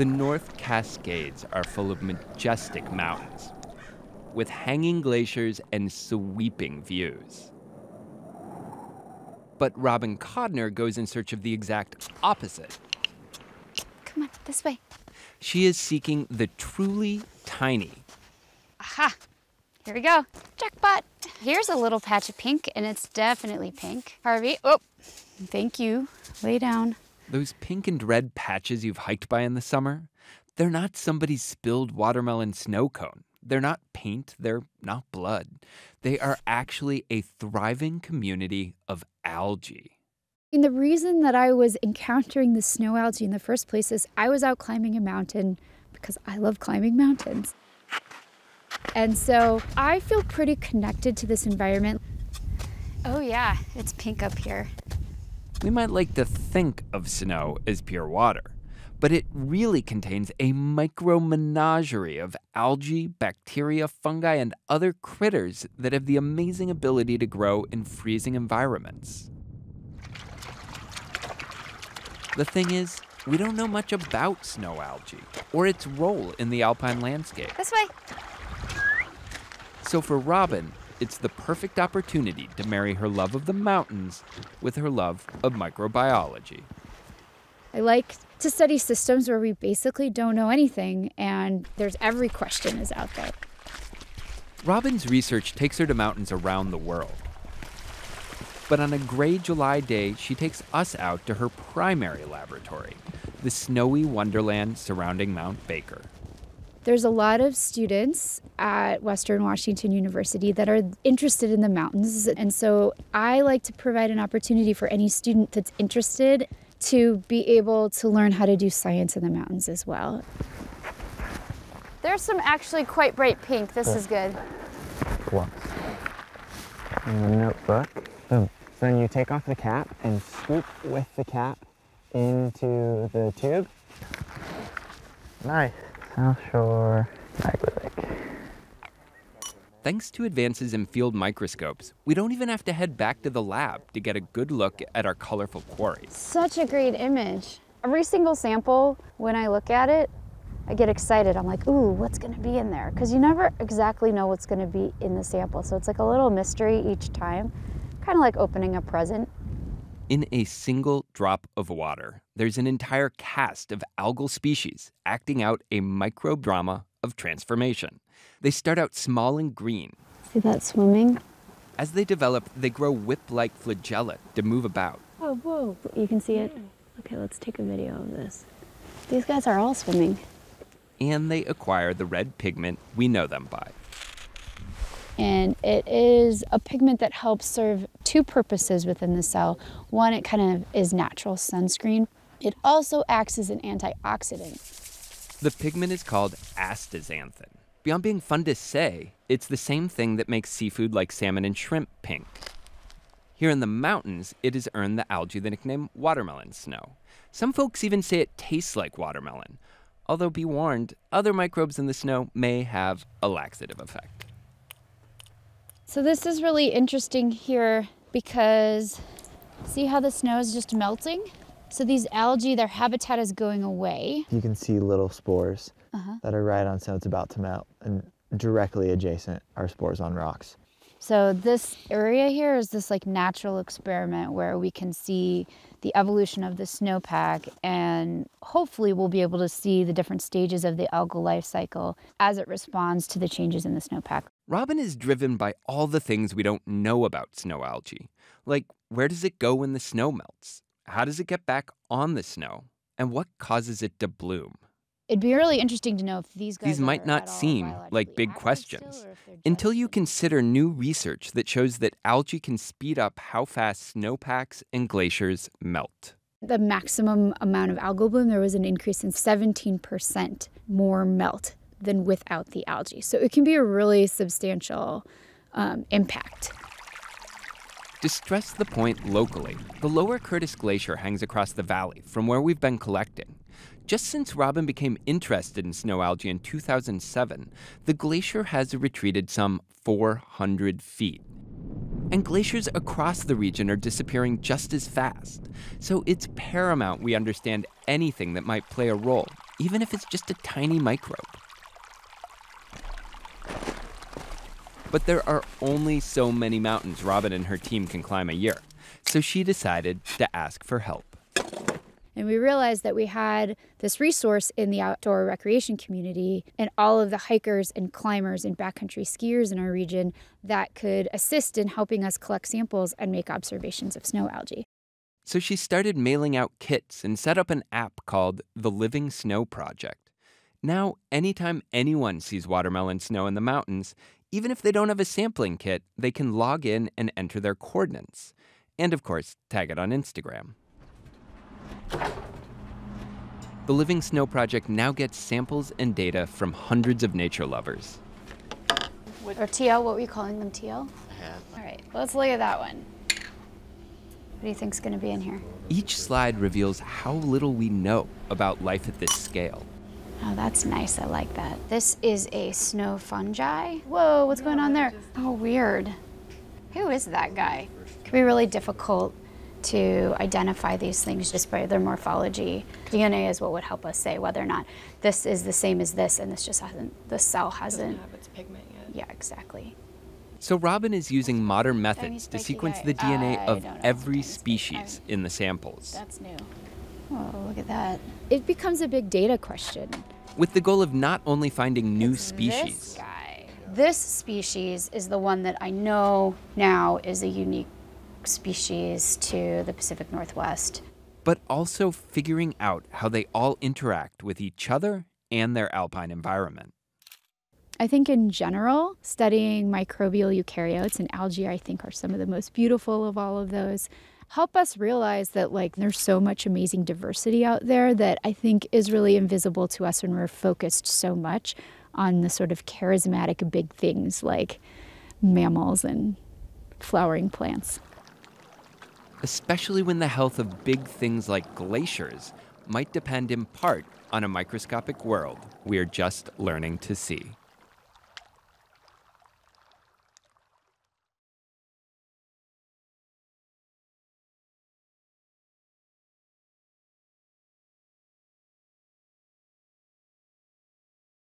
The North Cascades are full of majestic mountains with hanging glaciers and sweeping views. But Robin Codner goes in search of the exact opposite. Come on, this way. She is seeking the truly tiny. Aha! Here we go. Jackpot! Here's a little patch of pink, and it's definitely pink. Harvey, oh, thank you. Lay down. Those pink and red patches you've hiked by in the summer, they're not somebody's spilled watermelon snow cone. They're not paint, they're not blood. They are actually a thriving community of algae. And the reason that I was encountering the snow algae in the first place is I was out climbing a mountain because I love climbing mountains. And so I feel pretty connected to this environment. Oh yeah, it's pink up here. We might like to think of snow as pure water, but it really contains a micro-menagerie of algae, bacteria, fungi, and other critters that have the amazing ability to grow in freezing environments. The thing is, we don't know much about snow algae or its role in the alpine landscape. This way. So for Robin, it's the perfect opportunity to marry her love of the mountains with her love of microbiology. I like to study systems where we basically don't know anything, and there's every question is out there. Robin's research takes her to mountains around the world. But on a gray July day, she takes us out to her primary laboratory, the snowy wonderland surrounding Mount Baker. There's a lot of students at Western Washington University that are interested in the mountains, and so I like to provide an opportunity for any student that's interested to be able to learn how to do science in the mountains as well. There's some actually quite bright pink. This is good. Once. In the notebook. Boom. Then you take off the cap and scoop with the cap into the tube. Nice. South Shore Microlake. Thanks to advances in field microscopes, we don't even have to head back to the lab to get a good look at our colorful quarry. Such a great image. Every single sample, when I look at it, I get excited. I'm like, ooh, what's gonna be in there? Because you never exactly know what's gonna be in the sample. So it's like a little mystery each time, kind of like opening a present. In a single drop of water, there's an entire cast of algal species acting out a microdrama of transformation. They start out small and green. See that swimming? As they develop, they grow whip-like flagella to move about. Oh, whoa. You can see it? Okay, let's take a video of this. These guys are all swimming. And they acquire the red pigment we know them by. And it is a pigment that helps serve two purposes within the cell. One, it kind of is natural sunscreen. It also acts as an antioxidant. The pigment is called astaxanthin. Beyond being fun to say, it's the same thing that makes seafood like salmon and shrimp pink. Here in the mountains, it has earned the algae the nickname watermelon snow. Some folks even say it tastes like watermelon. Although be warned, other microbes in the snow may have a laxative effect. So this is really interesting here because see how the snow is just melting? So these algae, their habitat is going away. You can see little spores that are right on snow. It's about to melt, and directly adjacent are spores on rocks. So this area here is this like natural experiment where we can see the evolution of the snowpack, and hopefully we'll be able to see the different stages of the algal life cycle as it responds to the changes in the snowpack. Robin is driven by all the things we don't know about snow algae. Like, where does it go when the snow melts? How does it get back on the snow? And what causes it to bloom? It'd be really interesting to know if these guys These might not seem like big questions until you consider new research that shows that algae can speed up how fast snowpacks and glaciers melt. The maximum amount of algal bloom, there was an increase in 17% more melt than without the algae. So it can be a really substantial impact. To stress the point locally, the Lower Curtis Glacier hangs across the valley from where we've been collecting. Just since Robin became interested in snow algae in 2007, the glacier has retreated some 400 feet. And glaciers across the region are disappearing just as fast. So it's paramount we understand anything that might play a role even if it's just a tiny microbe. But there are only so many mountains Robin and her team can climb a year, so she decided to ask for help. And we realized that we had this resource in the outdoor recreation community and all of the hikers and climbers and backcountry skiers in our region that could assist in helping us collect samples and make observations of snow algae. So she started mailing out kits and set up an app called the Living Snow Project. Now, anytime anyone sees watermelon snow in the mountains, even if they don't have a sampling kit, they can log in and enter their coordinates. And of course, tag it on Instagram. The Living Snow Project now gets samples and data from hundreds of nature lovers. Or TL, what were you calling them, TL? Yeah. All right, let's look at that one. What do you think's gonna be in here? Each slide reveals how little we know about life at this scale. Oh, that's nice, I like that. This is a snow fungi. Whoa, what's going on there? Oh, weird. Who is that guy? It can be really difficult to identify these things just by their morphology. DNA is what would help us say whether or not this is the same as this, and this just hasn't, the cell hasn't. Doesn't have its pigment yet. Yeah, exactly. So Robin is using modern methods to sequence the DNA of every species in the samples. That's new. Oh, look at that. It becomes a big data question. With the goal of not only finding new species. This guy. This species is the one that I know now is a unique species to the Pacific Northwest. But also figuring out how they all interact with each other and their alpine environment. I think in general, studying microbial eukaryotes and algae, I think, are some of the most beautiful of all of those. Help us realize that, like, there's so much amazing diversity out there that I think is really invisible to us when we're focused so much on the sort of charismatic big things like mammals and flowering plants. Especially when the health of big things like glaciers might depend in part on a microscopic world we're just learning to see.